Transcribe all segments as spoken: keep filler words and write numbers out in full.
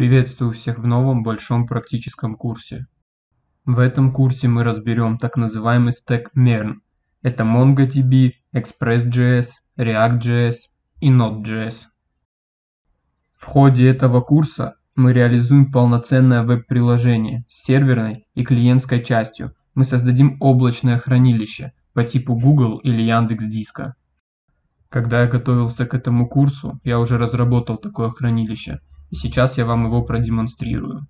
Приветствую всех в новом большом практическом курсе. В этом курсе мы разберем так называемый стек мерн. Это MongoDB, Express.js, React.js и Node.js. В ходе этого курса мы реализуем полноценное веб-приложение с серверной и клиентской частью. Мы создадим облачное хранилище по типу Google или Яндекс.Диска. Когда я готовился к этому курсу, я уже разработал такое хранилище. И сейчас я вам его продемонстрирую.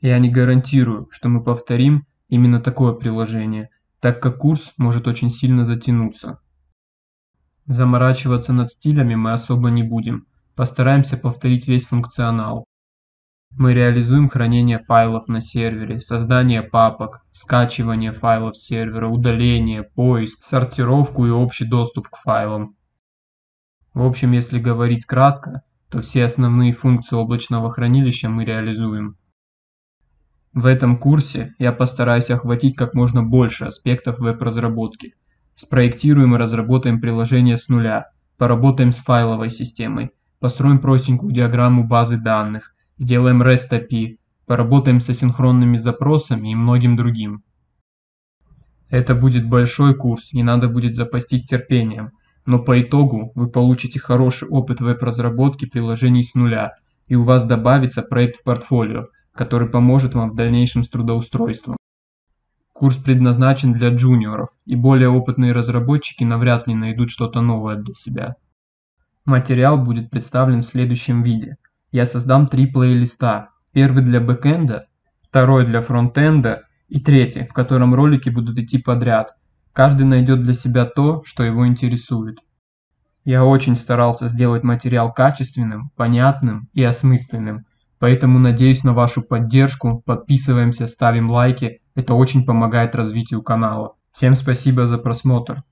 Я не гарантирую, что мы повторим именно такое приложение, так как курс может очень сильно затянуться. Заморачиваться над стилями мы особо не будем, постараемся повторить весь функционал. Мы реализуем хранение файлов на сервере, создание папок, скачивание файлов с сервера, удаление, поиск, сортировку и общий доступ к файлам. В общем, если говорить кратко, то все основные функции облачного хранилища мы реализуем. В этом курсе я постараюсь охватить как можно больше аспектов веб-разработки. Спроектируем и разработаем приложение с нуля, поработаем с файловой системой, построим простенькую диаграмму базы данных, сделаем рест эй пи ай, поработаем с асинхронными запросами и многим другим. Это будет большой курс, и надо будет запастись терпением. Но по итогу вы получите хороший опыт веб-разработки приложений с нуля, и у вас добавится проект в портфолио, который поможет вам в дальнейшем с трудоустройством. Курс предназначен для джуниоров, и более опытные разработчики навряд ли найдут что-то новое для себя. Материал будет представлен в следующем виде. Я создам три плейлиста. Первый для бэкэнда, второй для фронтенда и третий, в котором ролики будут идти подряд. Каждый найдет для себя то, что его интересует. Я очень старался сделать материал качественным, понятным и осмысленным, поэтому надеюсь на вашу поддержку, подписываемся, ставим лайки, это очень помогает развитию канала. Всем спасибо за просмотр.